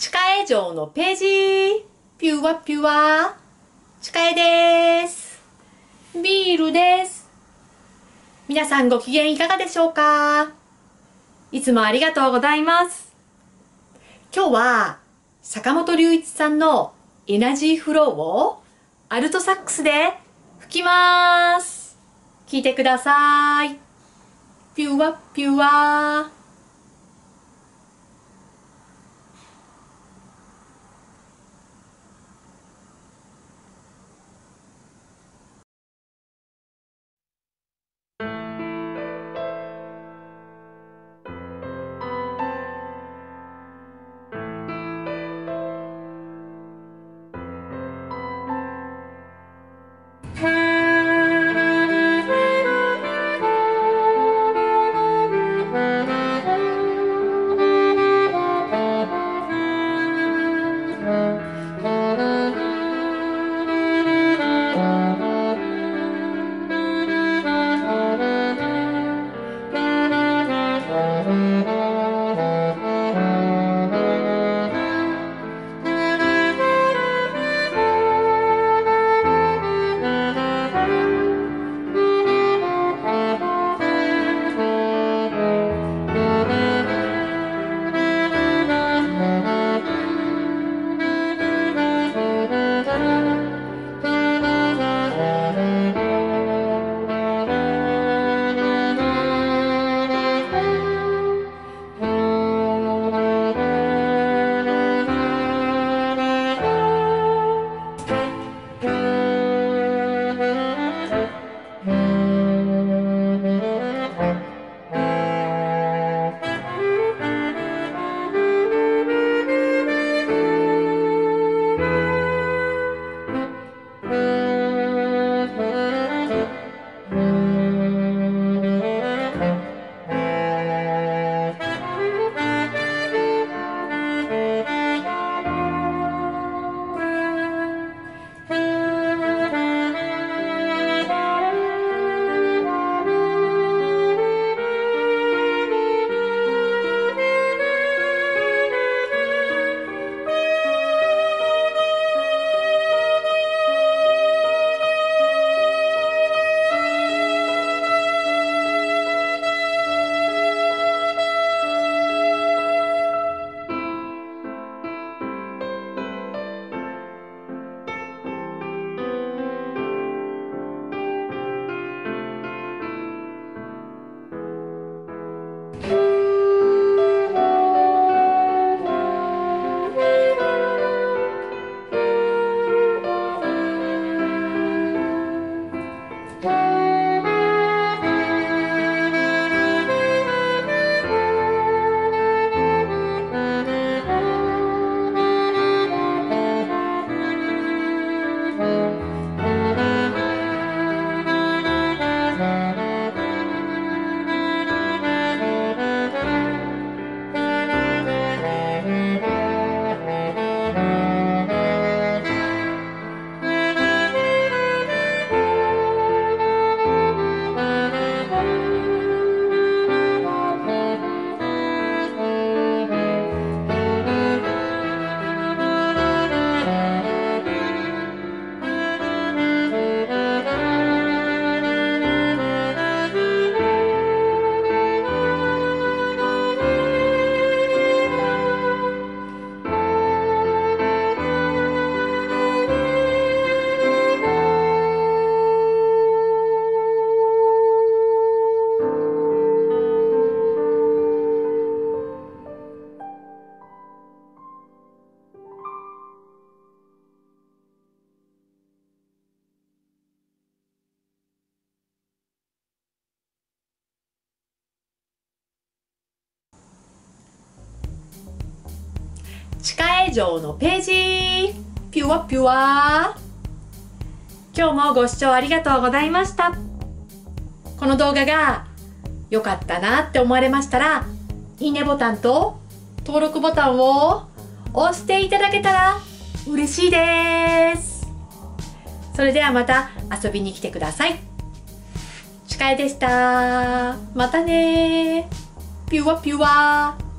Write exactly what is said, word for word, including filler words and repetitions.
ちかえ城のページ、ピュワピュワ、ちかえです。ビールです。皆さんご機嫌いかがでしょうか？いつもありがとうございます。今日は坂本龍一さんのエナジーフローをアルトサックスで吹きます。聞いてください。ピュワピュワ。ちかえ城のページ、ピュワピュワ。今日もご視聴ありがとうございました。この動画が良かったなって思われましたら、いいねボタンと登録ボタンを押していただけたら嬉しいです。それではまた遊びに来てください。ちかえでした。またね。ピュワピュワ。